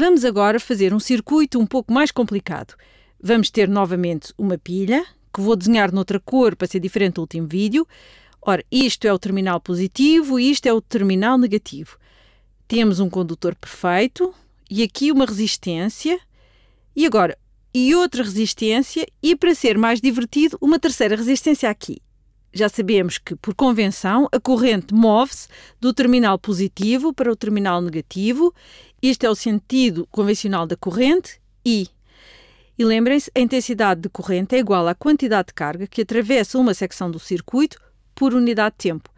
Vamos agora fazer um circuito um pouco mais complicado. Vamos ter novamente uma pilha, que vou desenhar noutra cor para ser diferente do último vídeo. Ora, isto é o terminal positivo e isto é o terminal negativo. Temos um condutor perfeito e aqui uma resistência e agora outra resistência e, para ser mais divertido, uma terceira resistência aqui. Já sabemos que, por convenção, a corrente move-se do terminal positivo para o terminal negativo. Este é o sentido convencional da corrente I. E lembrem-se, a intensidade de corrente é igual à quantidade de carga que atravessa uma secção do circuito por unidade de tempo.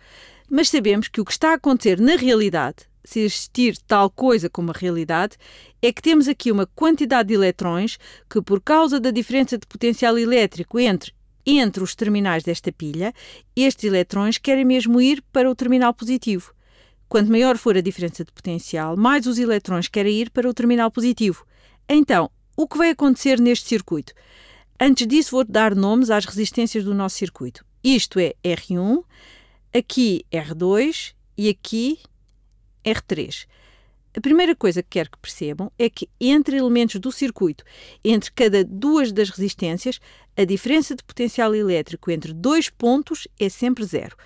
Mas sabemos que o que está a acontecer na realidade, se existir tal coisa como a realidade, é que temos aqui uma quantidade de eletrões que, por causa da diferença de potencial elétrico entre os terminais desta pilha, estes eletrões querem mesmo ir para o terminal positivo. Quanto maior for a diferença de potencial, mais os eletrões querem ir para o terminal positivo. Então, o que vai acontecer neste circuito? Antes disso, vou dar nomes às resistências do nosso circuito. Isto é R1, aqui R2 e aqui R3. A primeira coisa que quero que percebam é que entre elementos do circuito, entre cada duas das resistências, a diferença de potencial elétrico entre dois pontos é sempre zero.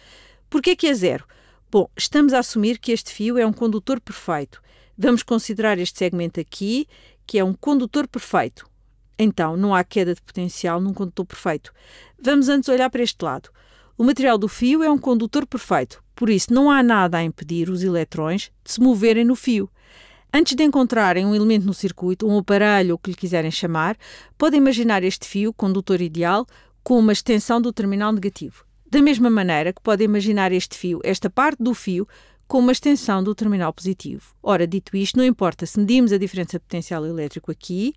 Porquê que é zero? Bom, estamos a assumir que este fio é um condutor perfeito. Vamos considerar este segmento aqui, que é um condutor perfeito. Então, não há queda de potencial num condutor perfeito. Vamos antes olhar para este lado. O material do fio é um condutor perfeito, por isso não há nada a impedir os eletrões de se moverem no fio. Antes de encontrarem um elemento no circuito, um aparelho, o que lhe quiserem chamar, podem imaginar este fio, condutor ideal, com uma extensão do terminal negativo. Da mesma maneira que podem imaginar este fio, esta parte do fio, com uma extensão do terminal positivo. Ora, dito isto, não importa se medimos a diferença de potencial elétrico aqui.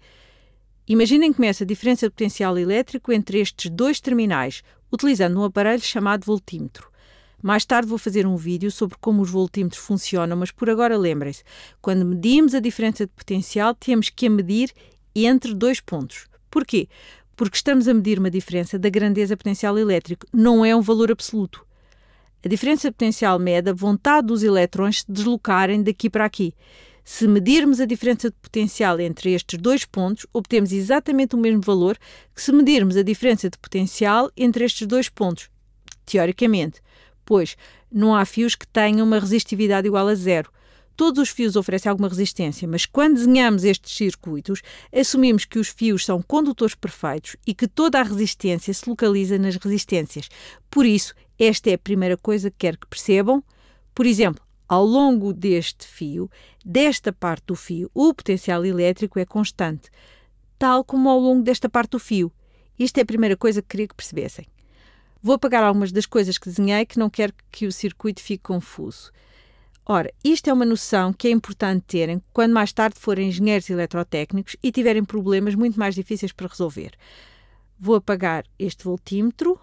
Imaginem que meça a diferença de potencial elétrico entre estes dois terminais, utilizando um aparelho chamado voltímetro. Mais tarde vou fazer um vídeo sobre como os voltímetros funcionam, mas por agora lembrem-se, quando medimos a diferença de potencial, temos que a medir entre dois pontos. Porquê? Porque estamos a medir uma diferença da grandeza potencial elétrico, não é um valor absoluto. A diferença de potencial mede a vontade dos eletrões se deslocarem daqui para aqui. Se medirmos a diferença de potencial entre estes dois pontos, obtemos exatamente o mesmo valor que se medirmos a diferença de potencial entre estes dois pontos, teoricamente, pois não há fios que tenham uma resistividade igual a zero. Todos os fios oferecem alguma resistência, mas quando desenhamos estes circuitos, assumimos que os fios são condutores perfeitos e que toda a resistência se localiza nas resistências. Por isso, esta é a primeira coisa que quero que percebam. Por exemplo, ao longo deste fio, desta parte do fio, o potencial elétrico é constante, tal como ao longo desta parte do fio. Isto é a primeira coisa que queria que percebessem. Vou apagar algumas das coisas que desenhei, que não quero que o circuito fique confuso. Ora, isto é uma noção que é importante terem quando mais tarde forem engenheiros eletrotécnicos e tiverem problemas muito mais difíceis para resolver. Vou apagar este voltímetro.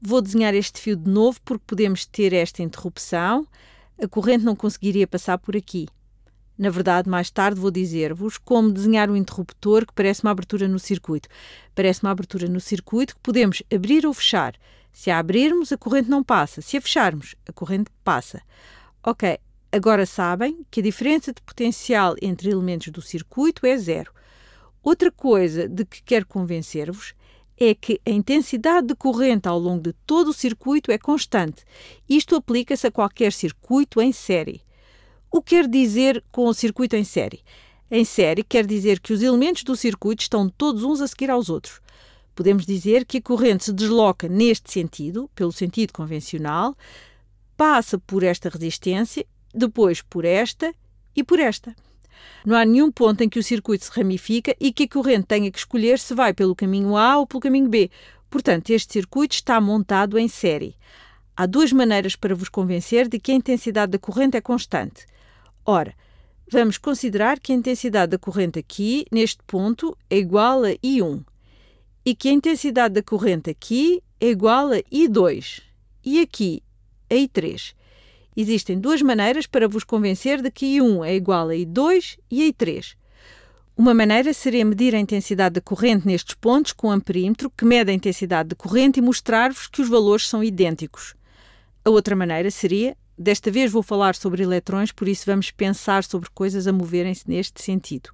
Vou desenhar este fio de novo, porque podemos ter esta interrupção. A corrente não conseguiria passar por aqui. Na verdade, mais tarde vou dizer-vos como desenhar um interruptor que parece uma abertura no circuito. Parece uma abertura no circuito que podemos abrir ou fechar. Se a abrirmos, a corrente não passa. Se a fecharmos, a corrente passa. Ok, agora sabem que a diferença de potencial entre elementos do circuito é zero. Outra coisa de que quero convencer-vos é que a intensidade de corrente ao longo de todo o circuito é constante. Isto aplica-se a qualquer circuito em série. O que quer dizer com o circuito em série? Em série quer dizer que os elementos do circuito estão todos uns a seguir aos outros. Podemos dizer que a corrente se desloca neste sentido, pelo sentido convencional, passa por esta resistência, depois por esta e por esta. Não há nenhum ponto em que o circuito se ramifica e que a corrente tenha que escolher se vai pelo caminho A ou pelo caminho B. Portanto, este circuito está montado em série. Há duas maneiras para vos convencer de que a intensidade da corrente é constante. Ora, vamos considerar que a intensidade da corrente aqui, neste ponto, é igual a I1. E que a intensidade da corrente aqui é igual a I2. E aqui, a I3. Existem duas maneiras para vos convencer de que I1 é igual a I2 e a I3. Uma maneira seria medir a intensidade da corrente nestes pontos com um amperímetro que mede a intensidade de corrente e mostrar-vos que os valores são idênticos. A outra maneira seria Desta vez vou falar sobre eletrões, por isso vamos pensar sobre coisas a moverem-se neste sentido.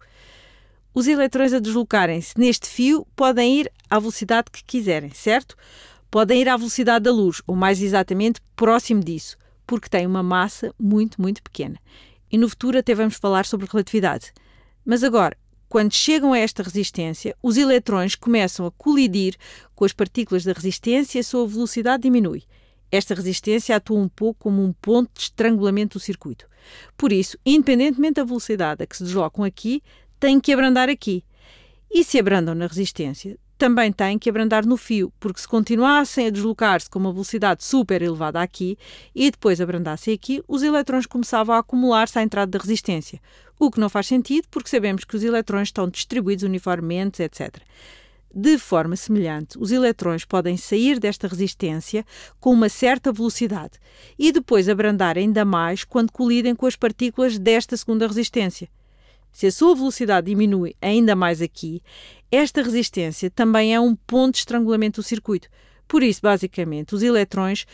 Os eletrões a deslocarem-se neste fio podem ir à velocidade que quiserem, certo? Podem ir à velocidade da luz, ou mais exatamente, próximo disso, porque têm uma massa muito, muito pequena. E no futuro até vamos falar sobre relatividade. Mas agora, quando chegam a esta resistência, os eletrões começam a colidir com as partículas da resistência e a sua velocidade diminui. Esta resistência atua um pouco como um ponto de estrangulamento do circuito. Por isso, independentemente da velocidade a que se deslocam aqui, têm que abrandar aqui. E se abrandam na resistência, também têm que abrandar no fio, porque se continuassem a deslocar-se com uma velocidade super elevada aqui e depois abrandassem aqui, os eletrões começavam a acumular-se à entrada da resistência, o que não faz sentido porque sabemos que os eletrões estão distribuídos uniformemente, etc. De forma semelhante, os eletrões podem sair desta resistência com uma certa velocidade e depois abrandar ainda mais quando colidem com as partículas desta segunda resistência. Se a sua velocidade diminui ainda mais aqui, esta resistência também é um ponto de estrangulamento do circuito. Por isso, basicamente, os eletrões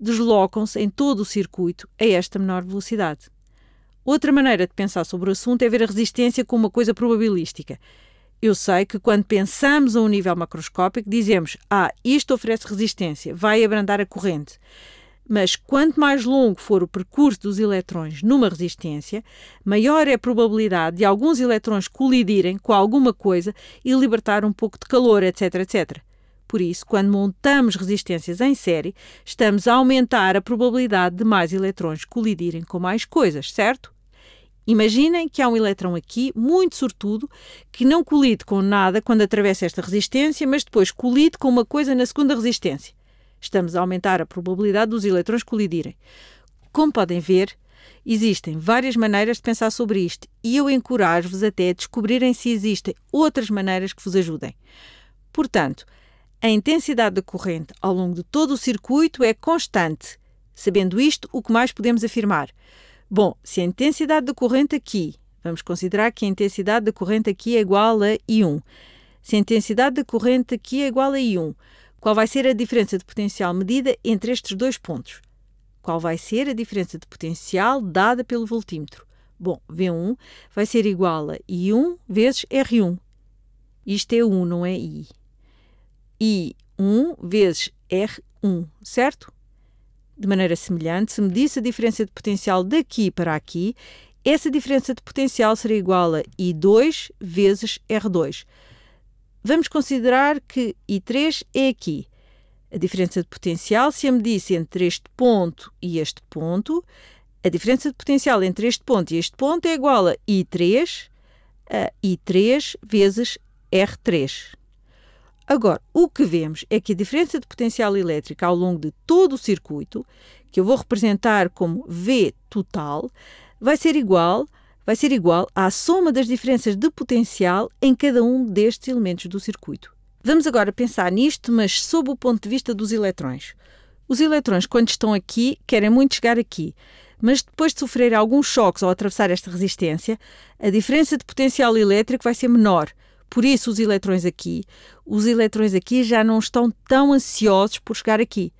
deslocam-se em todo o circuito a esta menor velocidade. Outra maneira de pensar sobre o assunto é ver a resistência como uma coisa probabilística. Eu sei que quando pensamos a um nível macroscópico, dizemos, isto oferece resistência, vai abrandar a corrente. Mas quanto mais longo for o percurso dos eletrões numa resistência, maior é a probabilidade de alguns eletrões colidirem com alguma coisa e libertar um pouco de calor, etc, etc. Por isso, quando montamos resistências em série, estamos a aumentar a probabilidade de mais eletrões colidirem com mais coisas, certo? Imaginem que há um eletrão aqui, muito sortudo, que não colide com nada quando atravessa esta resistência, mas depois colide com uma coisa na segunda resistência. Estamos a aumentar a probabilidade dos eletrões colidirem. Como podem ver, existem várias maneiras de pensar sobre isto e eu encorajo-vos até a descobrirem se existem outras maneiras que vos ajudem. Portanto, a intensidade da corrente ao longo de todo o circuito é constante. Sabendo isto, o que mais podemos afirmar? Bom, se a intensidade da corrente aqui, vamos considerar que a intensidade da corrente aqui é igual a I1. Se a intensidade da corrente aqui é igual a I1, qual vai ser a diferença de potencial medida entre estes dois pontos? Qual vai ser a diferença de potencial dada pelo voltímetro? Bom, V1 vai ser igual a I1 vezes R1. Isto é 1, não é I. I1 vezes R1, certo? De maneira semelhante, se medisse a diferença de potencial daqui para aqui, essa diferença de potencial seria igual a I2 vezes R2. Vamos considerar que I3 é aqui. A diferença de potencial, se eu medisse entre este ponto e este ponto, a diferença de potencial entre este ponto e este ponto é igual a I3 vezes R3. Agora, o que vemos é que a diferença de potencial elétrica ao longo de todo o circuito, que eu vou representar como V total, vai ser igual à soma das diferenças de potencial em cada um destes elementos do circuito. Vamos agora pensar nisto, mas sob o ponto de vista dos eletrões. Os eletrões, quando estão aqui, querem muito chegar aqui, mas depois de sofrer alguns choques ao atravessar esta resistência, a diferença de potencial elétrico vai ser menor. Por isso, os eletrões aqui já não estão tão ansiosos por chegar aqui.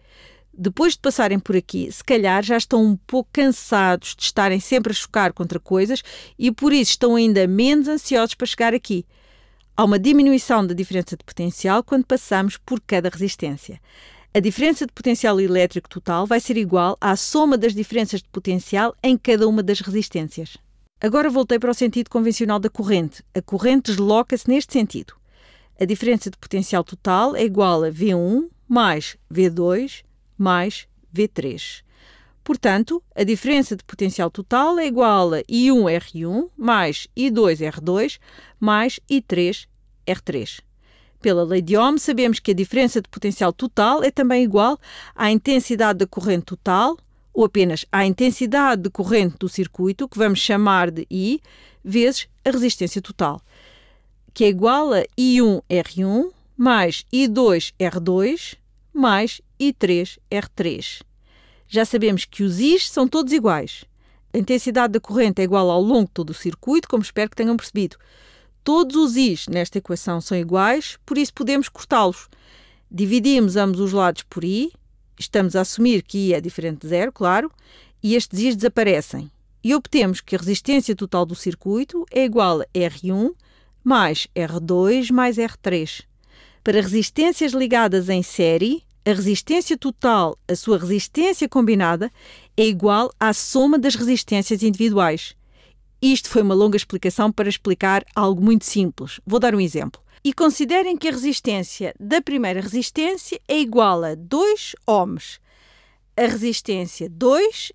Depois de passarem por aqui, se calhar já estão um pouco cansados de estarem sempre a chocar contra coisas e por isso estão ainda menos ansiosos para chegar aqui. Há uma diminuição da diferença de potencial quando passamos por cada resistência. A diferença de potencial elétrico total vai ser igual à soma das diferenças de potencial em cada uma das resistências. Agora voltei para o sentido convencional da corrente. A corrente desloca-se neste sentido. A diferença de potencial total é igual a V1 mais V2 mais V3. Portanto, a diferença de potencial total é igual a I1R1 mais I2R2 mais I3R3. Pela lei de Ohm, sabemos que a diferença de potencial total é também igual à intensidade da corrente total, ou apenas à intensidade de corrente do circuito, que vamos chamar de I, vezes a resistência total, que é igual a I1R1 mais I2R2 mais I3R3. Já sabemos que os I's são todos iguais. A intensidade da corrente é igual ao longo de todo o circuito, como espero que tenham percebido. Todos os I's nesta equação são iguais, por isso podemos cortá-los. Dividimos ambos os lados por I, estamos a assumir que I é diferente de zero, claro, e estes Is desaparecem. E obtemos que a resistência total do circuito é igual a R1 mais R2 mais R3. Para resistências ligadas em série, a resistência total, a sua resistência combinada, é igual à soma das resistências individuais. Isto foi uma longa explicação para explicar algo muito simples. Vou dar um exemplo. E considerem que a resistência da primeira resistência é igual a 2 ohms. A resistência 2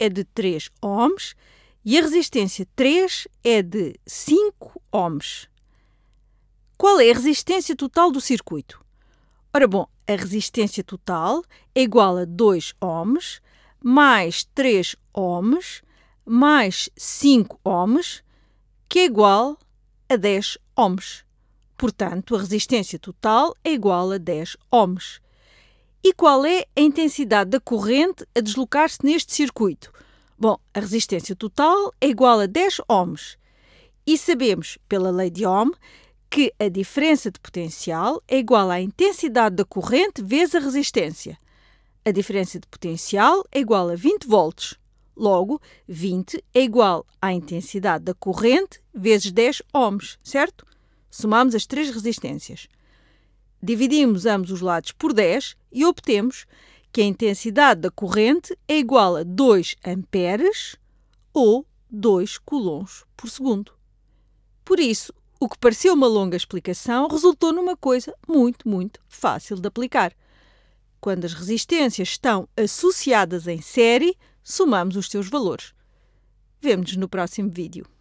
é de 3 ohms e a resistência 3 é de 5 ohms. Qual é a resistência total do circuito? Ora bom, a resistência total é igual a 2 ohms mais 3 ohms mais 5 ohms, que é igual a 10 ohms. Portanto, a resistência total é igual a 10 ohms. E qual é a intensidade da corrente a deslocar-se neste circuito? Bom, a resistência total é igual a 10 ohms. E sabemos, pela lei de Ohm, que a diferença de potencial é igual à intensidade da corrente vezes a resistência. A diferença de potencial é igual a 20 volts. Logo, 20 é igual à intensidade da corrente vezes 10 ohms, certo? Somamos as três resistências. Dividimos ambos os lados por 10 e obtemos que a intensidade da corrente é igual a 2 amperes ou 2 coulombs por segundo. Por isso, o que pareceu uma longa explicação resultou numa coisa muito, muito fácil de aplicar. Quando as resistências estão associadas em série, somamos os seus valores. Vemo-nos no próximo vídeo.